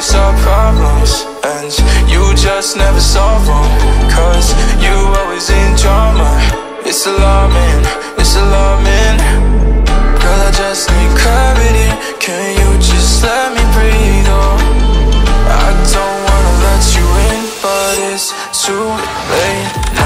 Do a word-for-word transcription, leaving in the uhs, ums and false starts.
always our problems ends. You just never solve them, cause you always in drama. It's alarming, it's alarming. Girl, I just need clarity. Can you just let me breathe, oh? I don't wanna let you in, but it's too late.